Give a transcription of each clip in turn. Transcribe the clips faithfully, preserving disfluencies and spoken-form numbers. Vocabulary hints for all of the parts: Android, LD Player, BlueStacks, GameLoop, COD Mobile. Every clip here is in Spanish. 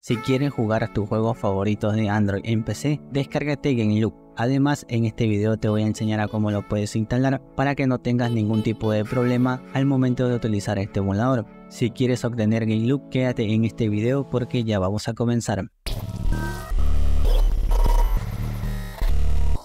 Si quieren jugar a tus juegos favoritos de Android en P C, descárgate GameLoop. Además, en este video te voy a enseñar a cómo lo puedes instalar para que no tengas ningún tipo de problema al momento de utilizar este emulador. Si quieres obtener GameLoop, quédate en este video porque ya vamos a comenzar.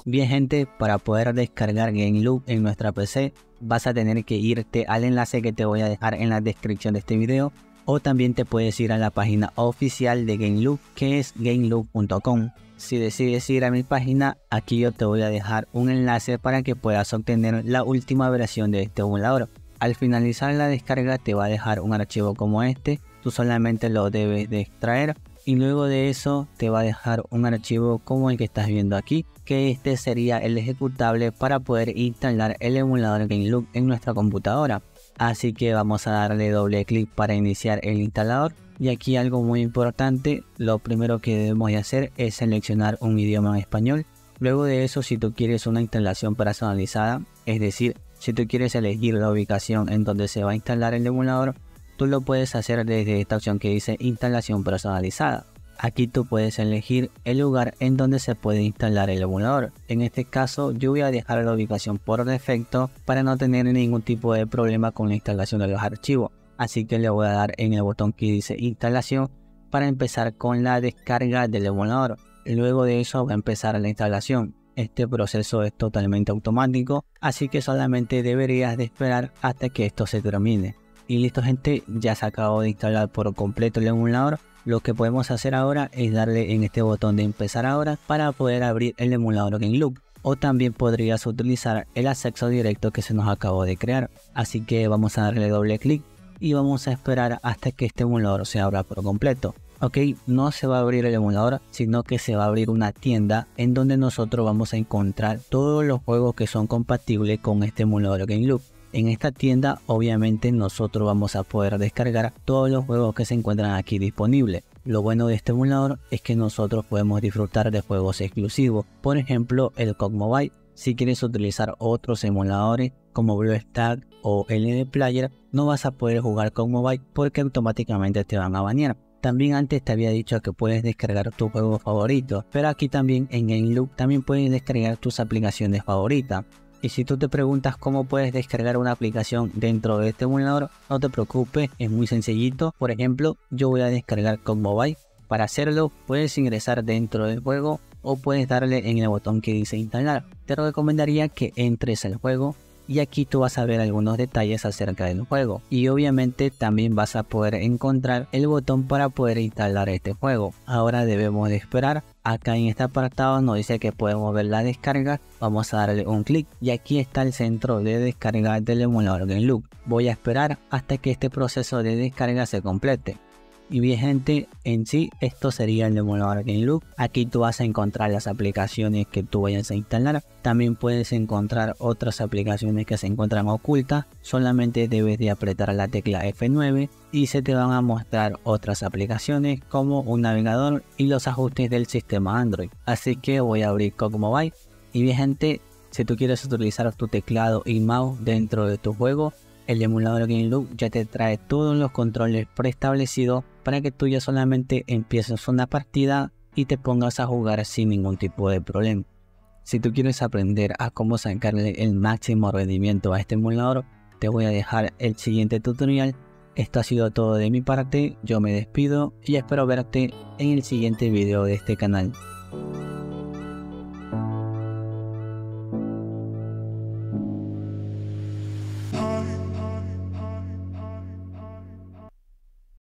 Bien gente, para poder descargar GameLoop en nuestra P C, vas a tener que irte al enlace que te voy a dejar en la descripción de este video, o también te puedes ir a la página oficial de GameLoop, que es gameloop punto com. Si decides ir a mi página, aquí yo te voy a dejar un enlace para que puedas obtener la última versión de este emulador. Al finalizar la descarga te va a dejar un archivo como este, tú solamente lo debes de extraer. Y luego de eso te va a dejar un archivo como el que estás viendo aquí, que este sería el ejecutable para poder instalar el emulador GameLoop en nuestra computadora. Así que vamos a darle doble clic para iniciar el instalador, y aquí algo muy importante, lo primero que debemos de hacer es seleccionar un idioma en español. Luego de eso, si tú quieres una instalación personalizada, es decir, si tú quieres elegir la ubicación en donde se va a instalar el emulador, tú lo puedes hacer desde esta opción que dice instalación personalizada. Aquí tú puedes elegir el lugar en donde se puede instalar el emulador. En este caso yo voy a dejar la ubicación por defecto para no tener ningún tipo de problema con la instalación de los archivos. Así que le voy a dar en el botón que dice instalación para empezar con la descarga del emulador. Luego de eso va a empezar la instalación. Este proceso es totalmente automático, así que solamente deberías de esperar hasta que esto se termine. Y listo gente, ya se acabó de instalar por completo el emulador. Lo que podemos hacer ahora es darle en este botón de empezar ahora para poder abrir el emulador GameLoop, o también podrías utilizar el acceso directo que se nos acabó de crear. Así que vamos a darle doble clic y vamos a esperar hasta que este emulador se abra por completo. Ok, no se va a abrir el emulador, sino que se va a abrir una tienda en donde nosotros vamos a encontrar todos los juegos que son compatibles con este emulador GameLoop. En esta tienda obviamente nosotros vamos a poder descargar todos los juegos que se encuentran aquí disponibles. Lo bueno de este emulador es que nosotros podemos disfrutar de juegos exclusivos, por ejemplo el C O D Mobile. Si quieres utilizar otros emuladores como BlueStacks o L D Player, no vas a poder jugar C O D Mobile porque automáticamente te van a banear. También antes te había dicho que puedes descargar tus juegos favoritos, pero aquí también en GameLoop también puedes descargar tus aplicaciones favoritas. Y si tú te preguntas cómo puedes descargar una aplicación dentro de este emulador, no te preocupes, es muy sencillito. Por ejemplo, yo voy a descargar C O D Mobile. Para hacerlo, puedes ingresar dentro del juego o puedes darle en el botón que dice instalar. Te recomendaría que entres al juego y aquí tú vas a ver algunos detalles acerca del juego. Y obviamente también vas a poder encontrar el botón para poder instalar este juego. Ahora debemos de esperar. Acá en este apartado nos dice que podemos ver la descarga, vamos a darle un clic y aquí está el centro de descarga del emulador GameLoop. Voy a esperar hasta que este proceso de descarga se complete. Y bien gente, en sí esto sería el emulador GameLoop. Aquí tú vas a encontrar las aplicaciones que tú vayas a instalar. También puedes encontrar otras aplicaciones que se encuentran ocultas. Solamente debes de apretar la tecla F nueve y se te van a mostrar otras aplicaciones como un navegador y los ajustes del sistema Android. Así que voy a abrir C O D Mobile. Y bien gente, si tú quieres utilizar tu teclado y mouse dentro de tu juego, el emulador GameLoop ya te trae todos los controles preestablecidos para que tú ya solamente empieces una partida y te pongas a jugar sin ningún tipo de problema. Si tú quieres aprender a cómo sacarle el máximo rendimiento a este emulador, te voy a dejar el siguiente tutorial. Esto ha sido todo de mi parte, yo me despido y espero verte en el siguiente video de este canal.